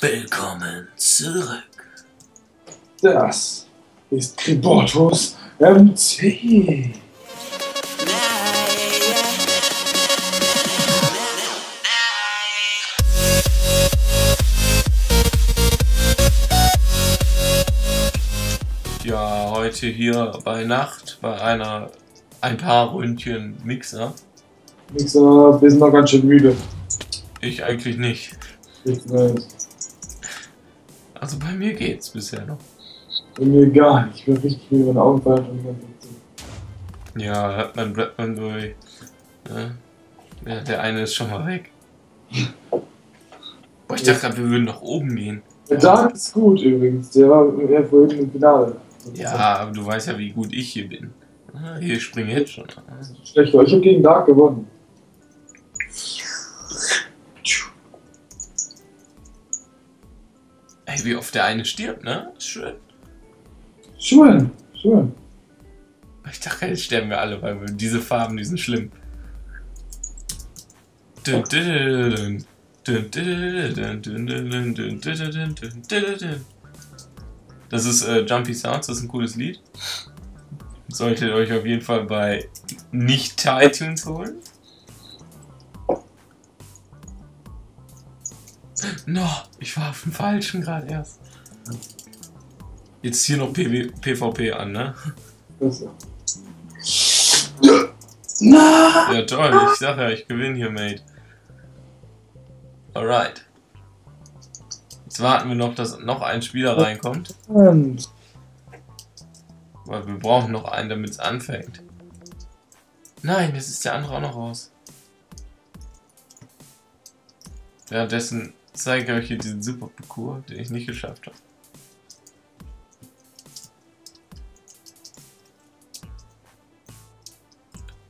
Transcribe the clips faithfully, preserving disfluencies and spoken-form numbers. Willkommen zurück. Das ist Cribottos M C. Ja, heute hier bei Nacht bei einer ein paar Ründchen Mixer. Mixer, wir sind noch ganz schön müde. Ich eigentlich nicht. Ich weiß. Also bei mir geht's bisher noch. Bei mir gar nicht. Ich bin richtig viel über den Augenfall und dann so. Ja, hört man, bleibt man durch. Ne? Ja, der eine ist schon mal weg. Boah, ich dachte gerade, wir würden nach oben gehen. Der Dark ist gut übrigens. Der war vorhin im Finale. Ja, aber du weißt ja, wie gut ich hier bin. Hier springe ich jetzt schon. Schlecht, ich habe gegen Dark gewonnen. Ey, wie oft der eine stirbt, ne? Ist schön. Schön, schön. Ich dachte, jetzt sterben wir alle, weil diese Farben, die sind schlimm. Das ist äh, Jumpy Sounds, das ist ein cooles Lied. Solltet ihr euch auf jeden Fall bei nicht iTunes holen. No, ich war auf dem Falschen gerade erst. Jetzt hier noch P V P an, ne? Ja toll, ich sag ja, ich gewinne hier, Mate. Alright. Jetzt warten wir noch, dass noch ein Spieler reinkommt. Weil wir brauchen noch einen, damit es anfängt. Nein, jetzt ist der andere auch noch raus. Währenddessen zeige ich euch hier diesen super Parcours, den ich nicht geschafft habe.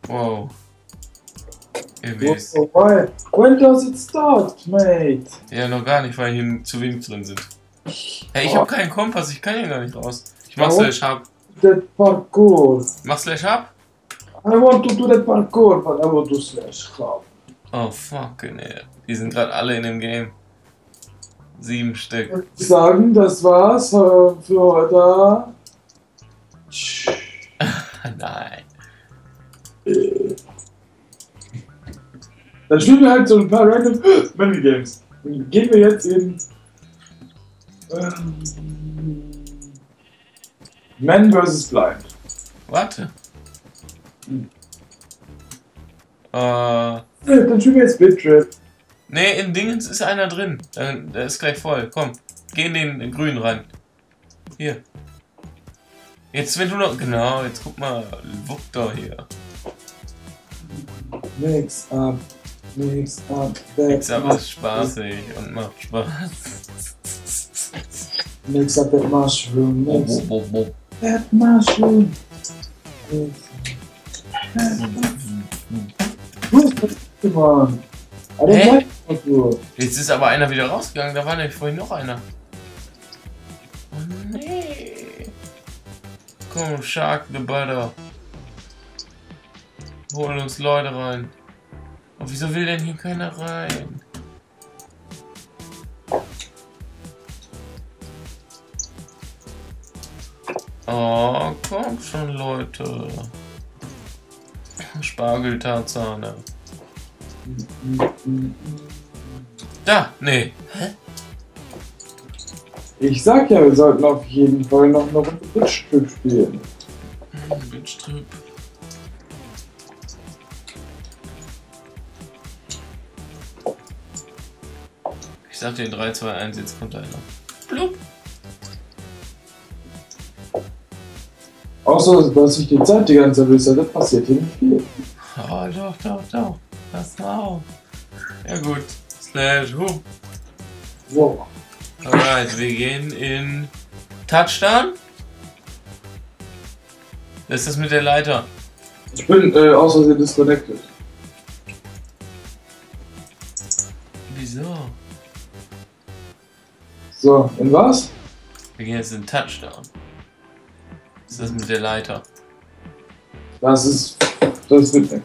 Wow. When does it start, mate? Ja, noch gar nicht, weil hier zu wenig drin sind. Hey, ich oh. habe keinen Kompass, ich kann hier gar nicht raus. Ich mach Slash Hub. That parkour. Mach Slash Hub? I want to do that parkour, but I want to Slash Hub. Oh fucking hell. Die sind gerade alle in dem Game. Sieben Stück. Ich würde sagen, das war's für heute. Nein. Dann spielen wir halt so ein paar random Minigames. Und gehen wir jetzt in ähm, Man versus. Blind. Warte. Hm. Äh. Dann spielen wir jetzt BitTrip. Ne, in Dingens ist einer drin. Der ist gleich voll. Komm, geh in den grünen rein. Hier. Jetzt, wenn du noch. Genau, jetzt guck mal. Wupp da hier. Nix ab. Nix ab. Nix ab ist spaßig und macht Spaß. Nix ab, that mushroom. Nix ab. That mushroom. Mann. Hä? Jetzt ist aber einer wieder rausgegangen, da war nämlich vorhin noch einer. Oh nee. Komm, Shark the Butter. Holen uns Leute rein. Und wieso will denn hier keiner rein? Oh, komm schon, Leute. Spargel-Tarzane. Da, nee. Hä? Ich sag ja, wir sollten auf jeden Fall noch eine Runde BitTrip spielen. BitTrip. Ich sag dir drei, zwei, eins, jetzt kommt einer. Blub. Außer, dass ich die Zeit die ganze Zeit wüsste, das passiert hier nicht viel. Oh, doch, doch, doch. Pass mal auf. Ja gut. Slash hoch. Wow. Alright, wir gehen in Touchdown. Was ist das mit der Leiter? Ich bin äh, außersehen disconnected. Wieso? So, in was? Wir gehen jetzt in Touchdown. Was ist das mit der Leiter? Das ist. Das wird weg.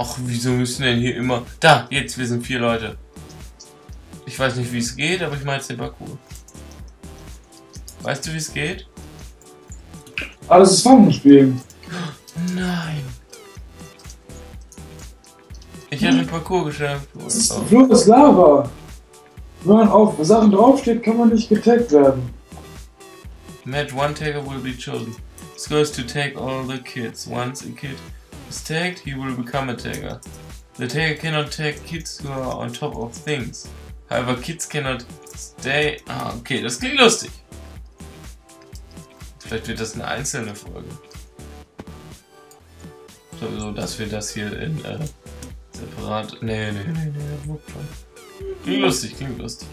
Ach, wieso müssen denn hier immer... Da, jetzt, wir sind vier Leute. Ich weiß nicht, wie es geht, aber ich meine, es war cool. Weißt du, wie es geht? Ah, das ist Farbenspiel. Nein. Ich hätte hm. den Parcours geschafft. Das ist blödes Lava. Wenn man auf Sachen draufsteht, kann man nicht getaggt werden. Match one tagger will be chosen. This goes to tag all the kids. Once a kid is tagged, he will become a tagger. The tagger cannot tag kids who are on top of things. However, kids cannot stay... Ah, okay, das klingt lustig. Vielleicht wird das eine einzelne Folge. So, so dass wir das hier in äh, separat... Nee, nee, nee, nee, klingt lustig, klingt lustig.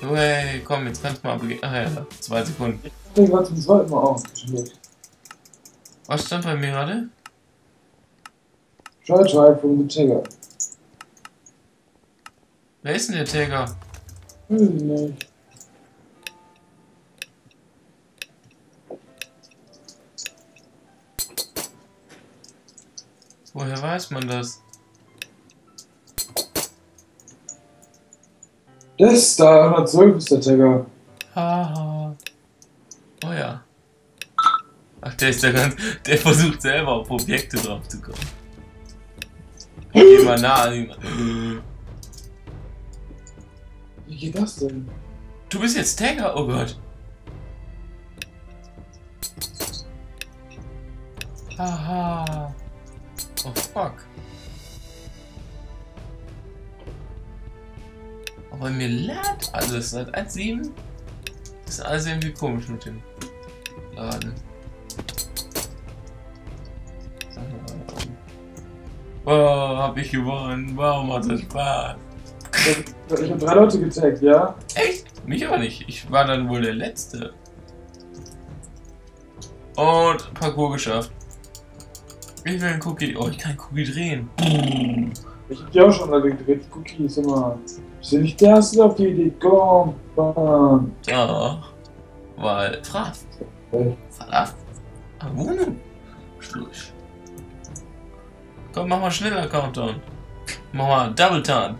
Hey, komm, jetzt kannst du mal beginnen. Ah ja, zwei Sekunden. Ich bin gerade zum zweiten Mal auf. Was stand bei mir gerade? Try, try from the Tagger. Wer ist denn der Tagger? Hm, nee. Woher weiß man das? Death Star hundertzwölf ist der Tagger. Haha. Oh ja. Ach, der ist der ganz. Der versucht selber auf Objekte drauf zu kommen. Ich geh mal nah an ihn. Wie geht das denn? Du bist jetzt Tagger? Oh Gott. Haha. Oh fuck. Aber mir lädt alles seit eins Komma sieben. Ist alles irgendwie komisch mit dem Laden. Wow, hab ich gewonnen. Warum hat das Spaß? Ich hab drei Leute getaggt, ja? Echt? Mich aber nicht. Ich war dann wohl der Letzte. Und Parcours geschafft. Ich will einen Cookie. Oh, ich kann einen Cookie drehen. Ich hab die auch schon alle gedreht. Cookie ist immer. Bist du nicht der Erste auf die Idee gekommen? Ja. Weil. Fraft. Fraft. Amuno. Schluss. Komm, mach mal schneller Countdown. Mach mal Double Time.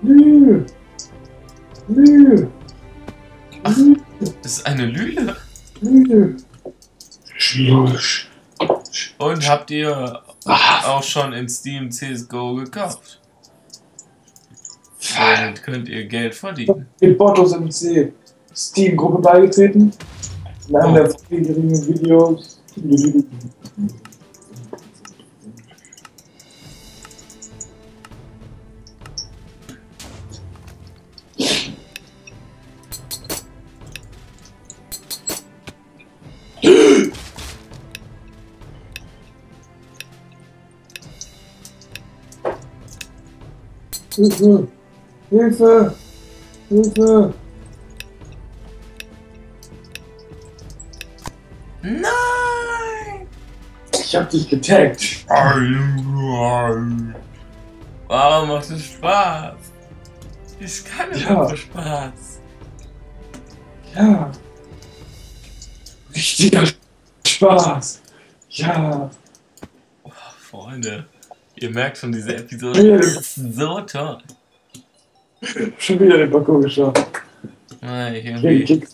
Lü. Lü. Ach, das ist eine Lüle. Lü. Schluss. Und habt ihr auch schon in Steam C S G O gekauft? Damit könnt ihr Geld verdienen. CribottosMC Steam-Gruppe beigetreten. In einem der vorherigen Videos. Hilfe! Hilfe! Hilfe! Nein! Ich hab dich getaggt! Warum macht es Spaß? Es kann nicht ja. Spaß! Ja! Richtiger Spaß! Ja! Oh, Freunde! Ihr merkt schon, diese Episode ist so toll. Schon wieder den Parcours geschafft. Nein, irgendwie.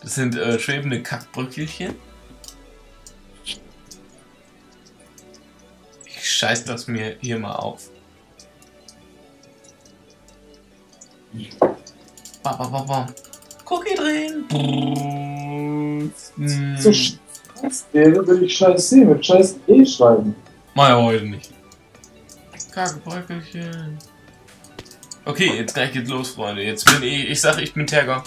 Das sind äh, schwebende Kackbröckelchen. Ich scheiß das mir hier mal auf. Ba, ba, ba, ba. Cookie drehen. So wäre, würde ich scheiß C mit scheiß E schreiben. Mach ja heute nicht. Kackbröckelchen. Okay, jetzt gleich geht's los, Freunde. Jetzt bin ich, ich sag, ich bin Tagger.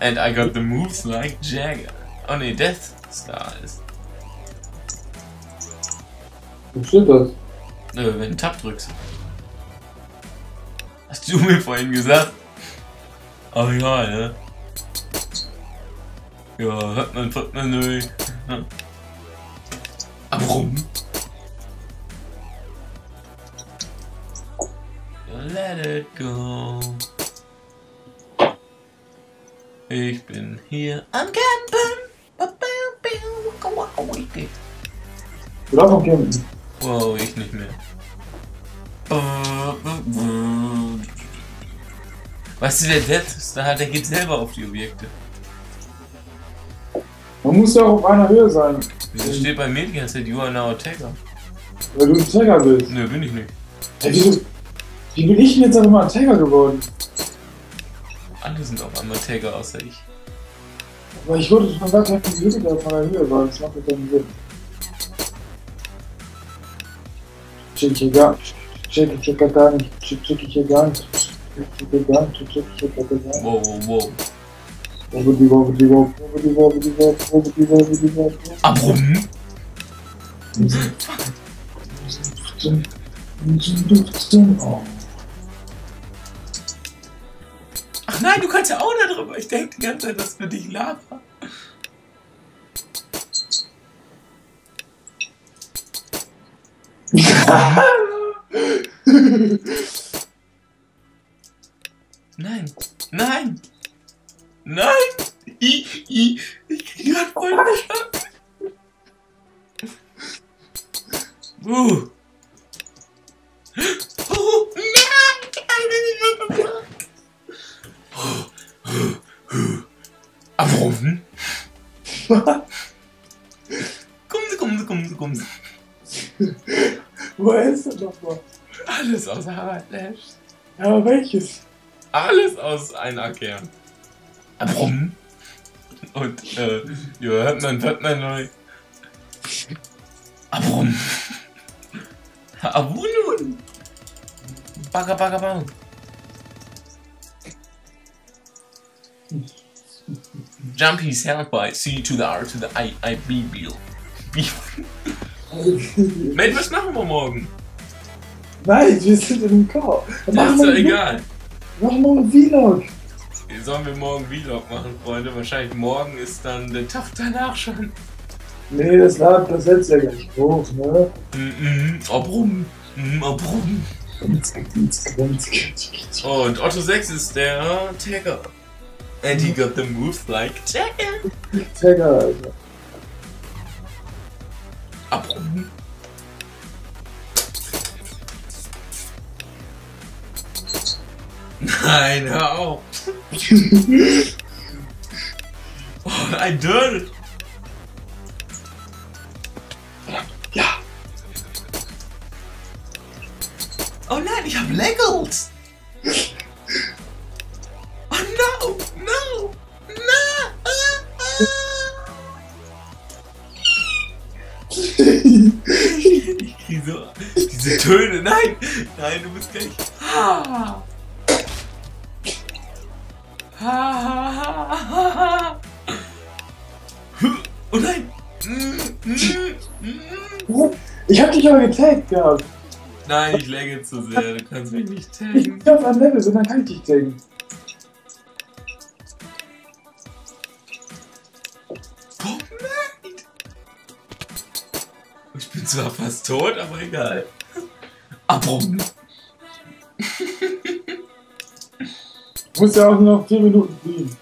And I got the moves like Jagger. Oh ne, Death Star ist. Wo steht das? Nö, wenn du Tab drückst. Hast du mir vorhin gesagt? Oh ja, ne? Ja, hört man, hört man nicht. Aber warum? Let it go. Ich bin hier am Campen. Ich bin auch am Campen. Wow, ich nicht mehr. Weißt du, der Death Star, der geht selber auf die Objekte. Man muss ja auch auf einer Höhe sein. Wieso steht bei mir die ganze Zeit, you are now a Tagger? Weil du ein Tagger bist. Nö, bin ich nicht. Hey, wie, wie bin ich denn jetzt nochmal ein Tagger geworden? Alle sind auf einmal Tagger, außer ich. Aber ich wurde schon gesagt, dass ich nicht auf einer Höhe war. Das macht mir keinen Sinn. Check ich hier gar nicht. Check ich hier gar nicht. Check ich hier gar nicht. Check ich hier gar nicht. Check ich hier gar nicht. Wow, wow, wow. Wobbidi wobbidi wobbidi wobbidi wobbidi wobbidi wobbidi wobbidi. Abrumm! Ach nein, du kannst ja auch da drüber. Ich denke die ganze Zeit, das ist für dich Lava. Nein, nein! Nein! Ich, ich, ich krieg grad voll uh. Oh, nein! Abrufen! Kommen Sie, kommen Sie, kommen Sie, kommen Sie! Wo ist das nochmal? Alles aus Harald-Lash. Ja, aber welches? Alles aus einer Kern. Warum? Und, äh, ja, hört man, hört man neu. Warum? Warum nun? Bagger, bagger, bagger. Jumpy Sounds by C to the R to the I, I, B, B. Mensch, was machen wir morgen? Nein, wir sind im Korb. Das ist doch egal. Machen wir einen Vlog. Sollen wir morgen Vlog machen, Freunde? Wahrscheinlich morgen ist dann der Tag danach schon. Nee, das ladet das jetzt ja gar nicht hoch, ne? Mhm, abrum, mhm, abrum. Und Otto sechs ist der Tagger. And he got the moves like Tagger. Tagger, Alter. Abrum. Nein, hör auf. Oh, ein Dörl! Ja! Oh nein, ich hab Legos! Oh no! No! No! Ich krieg so diese Töne! Nein! Nein, du bist gleich. Ah. Oh nein! Ich hab dich aber getaggt gehabt! Nein, ich lagge zu sehr, du kannst mich nicht taggen. Ich bin auf einem Level, sondern kann ich dich taggen. Oh nein! Ich bin zwar fast tot, aber egal. Abrumm! Du musst ja auch nur noch vier Minuten fliegen.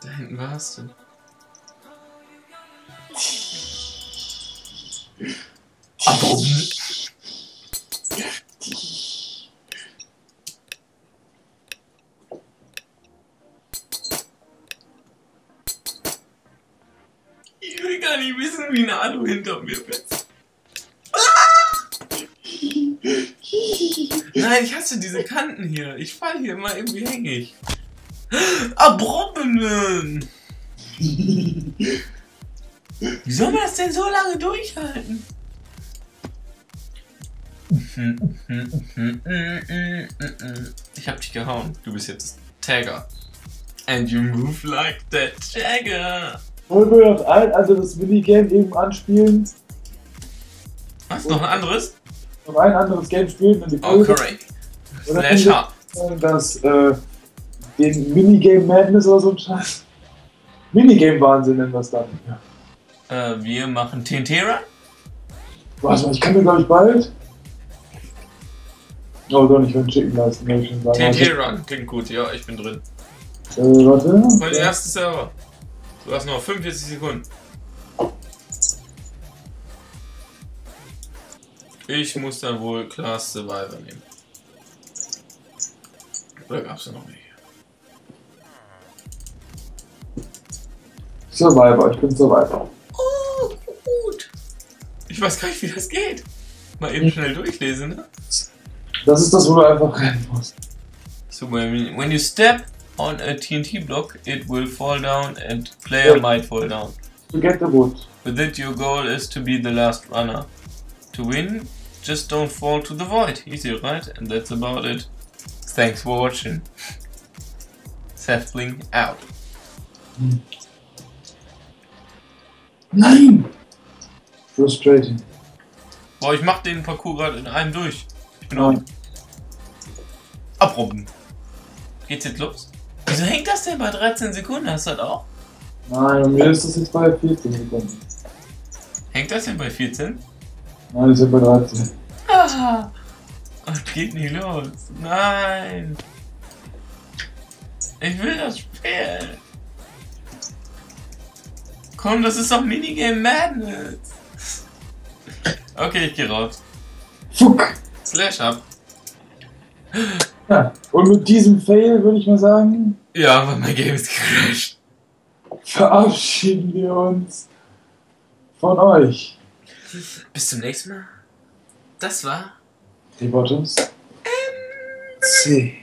Da hinten warst du. Abrumm! Ich will gar nicht wissen, wie nah du hinter mir bist. Nein, ich hasse diese Kanten hier. Ich fall hier immer irgendwie hängig. Abruppen! Wie soll man das denn so lange durchhalten? Ich hab dich gehauen. Du bist jetzt Tagger. And you move like that Tagger. Wollen wir noch ein, also das Minigame eben anspielen? Was? Noch ein anderes? Noch ein anderes Game spielen und die Kurve. Okay. Slash H. Das, äh, den Minigame Madness oder so ein Scheiß. Minigame Wahnsinn nennen wir es dann. Ja. Äh, wir machen T N T Run. Warte mal, ich kann mir glaube ich bald. Oh, doch nicht, wenn schicken lassen. T N T Run klingt gut, ja, ich bin drin. Äh, warte. Mein erster Server. Du hast noch fünfundvierzig Sekunden. Ich muss dann wohl Class Survivor nehmen. Oder gab's da noch nicht? Survivor, ich bin Survivor. Oh, gut. Ich weiß gar nicht, wie das geht. Mal eben schnell durchlesen, ne? Das ist das, wo du einfach rennen musst. So, when, when you step on a T N T block, it will fall down and player might fall down. To get the wood. With it, your goal is to be the last runner. To win, just don't fall to the void. Easy, right? And that's about it. Thanks for watching. Seth Bling out. Nein! Frustrating. Boah, ich mach den Parcours gerade in einem durch. Ich bin auch abrubben. Geht's jetzt los? Wieso hängt das denn bei dreizehn Sekunden? Hast du das auch? Nein, bei mir ist das jetzt bei vierzehn Sekunden. Hängt das denn bei vierzehn? Nein, das ist bei dreizehn. Ah! Und geht nicht los. Nein! Ich will das Spiel! Komm, das ist doch Minigame Madness! Okay, ich geh raus. Fuck! Slash up! Ja, und mit diesem Fail würde ich mal sagen... Ja, weil mein Game ist gecrashed. Verabschieden wir uns von euch. Bis zum nächsten Mal. Das war... Cribottos M C.